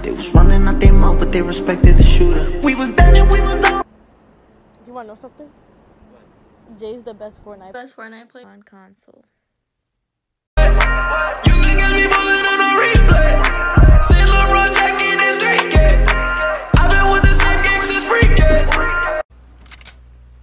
They was running out their mouth, but they respected the shooter. We was dead and we was down. You wanna know something? What? Jay's the best Fortnite. Best Fortnite player on console.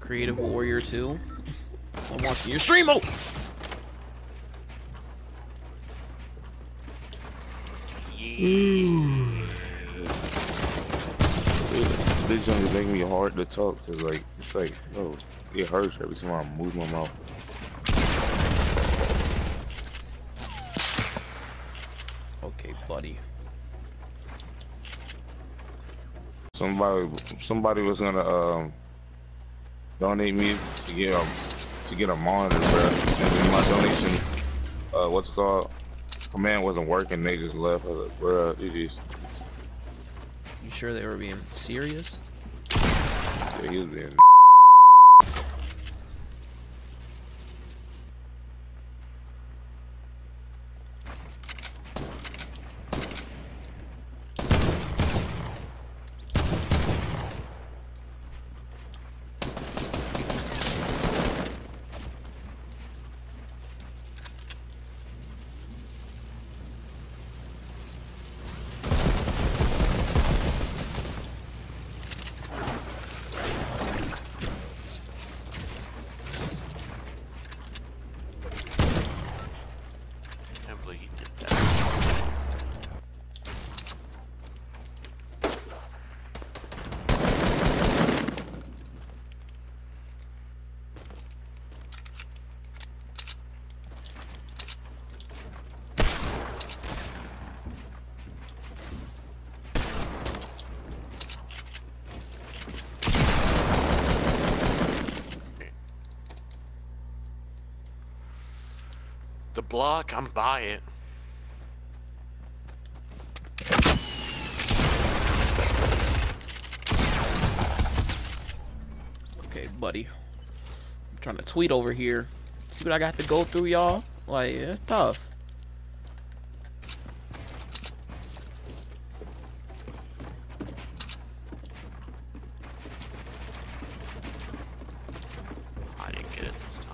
Creative Warrior 2. I'm watching your stream. Oh! Yeah. This joint is making me hard to talk because, like, it's like, yo, it hurts every time I move my mouth. Okay, buddy. Somebody was gonna donate me to get a monitor, bro. And then my donation, what's it called, command wasn't working. They just left. I was like, bro, it is. You sure they were being serious? Yeah, he was being. The block, I'm by it. Okay, buddy. I'm trying to tweet over here. See what I got to go through, y'all? Like, it's tough. I didn't get it this time.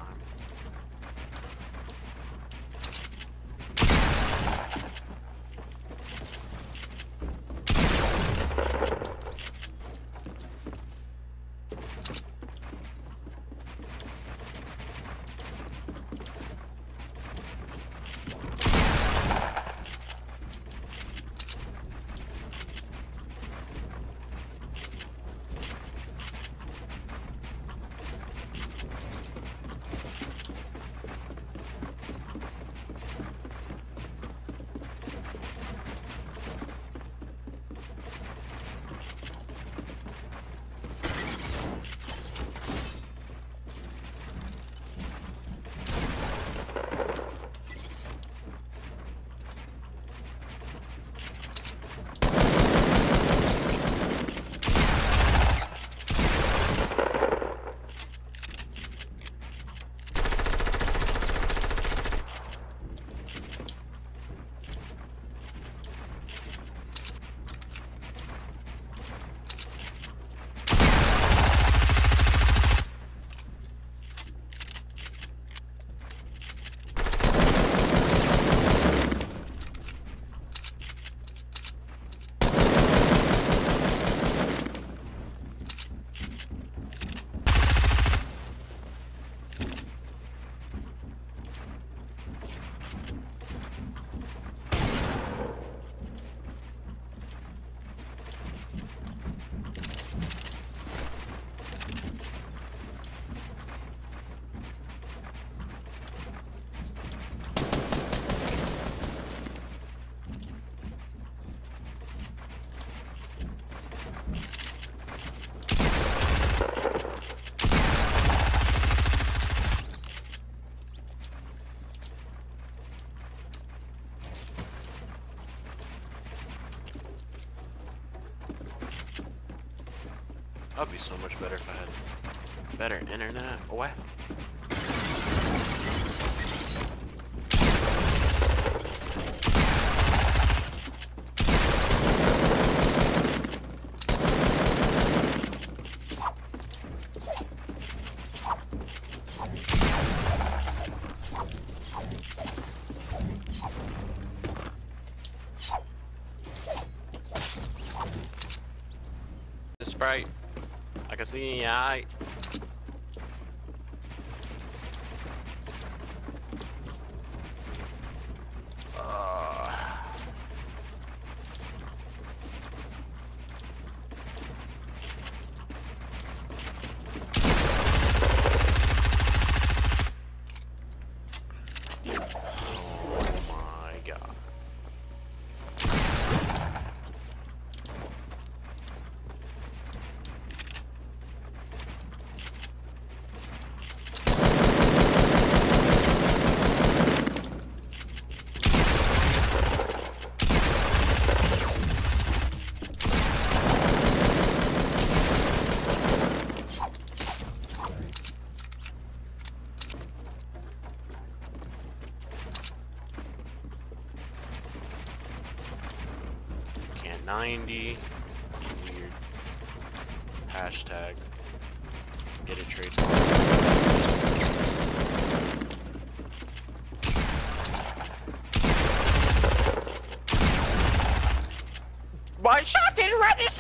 That'd be so much better if I had better internet. What? It's bright. I can see in your eye. Weird. Hashtag. Get a trade. My shot didn't register!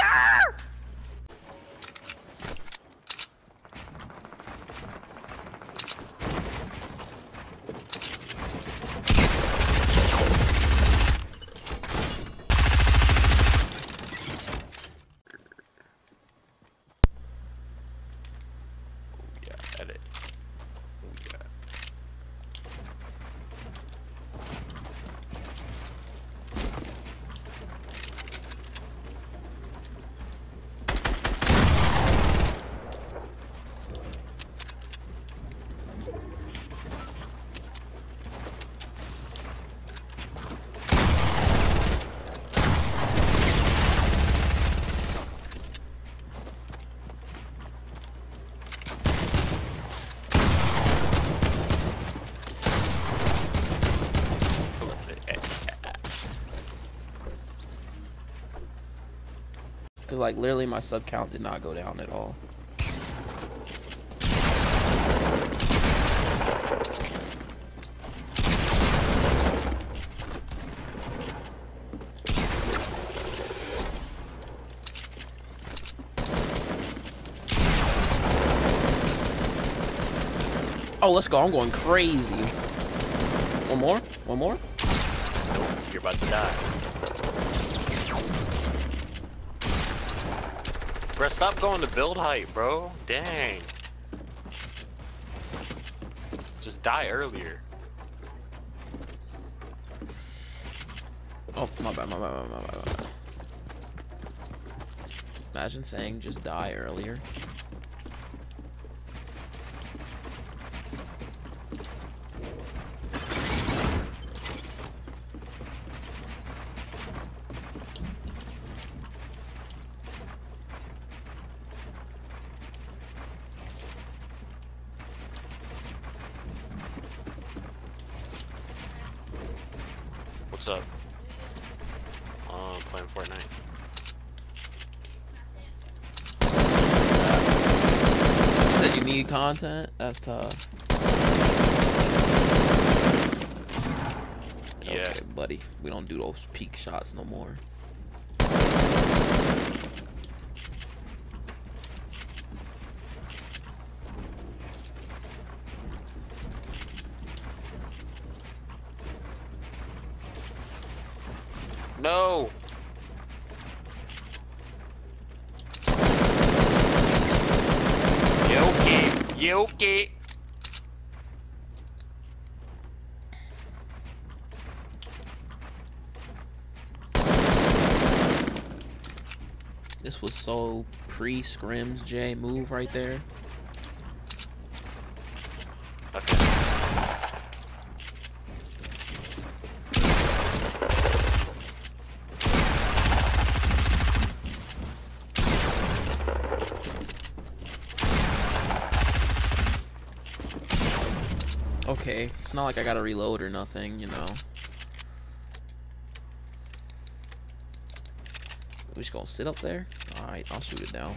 Like literally my sub count did not go down at all. Oh, let's go. I'm going crazy. One more? One more? You're about to die. Bruh, stop going to build height, bro. Dang. Just die earlier. Oh, my bad, my bad, my bad, my bad. Imagine saying just die earlier. What's up? I'm playing Fortnite. Said you need content? That's tough. Yeah. Okay, buddy. We don't do those peak shots no more. No! Yoki! This was so pre-scrims J move right there. Okay, it's not like I gotta reload or nothing, you know. We just gonna sit up there? Alright, I'll shoot it down.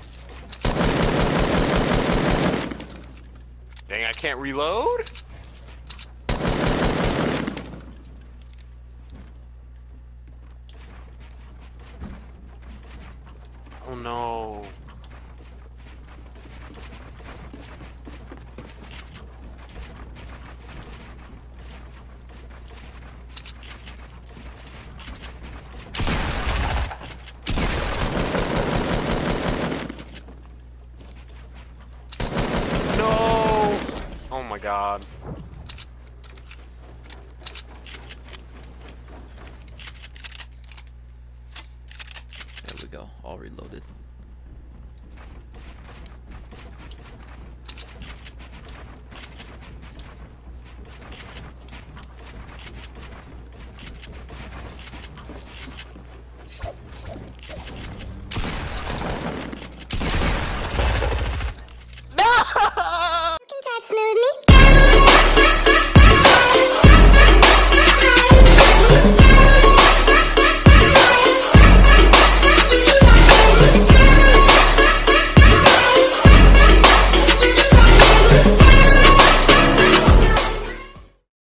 Dang, I can't reload? Oh no. god. There we go, all reloaded.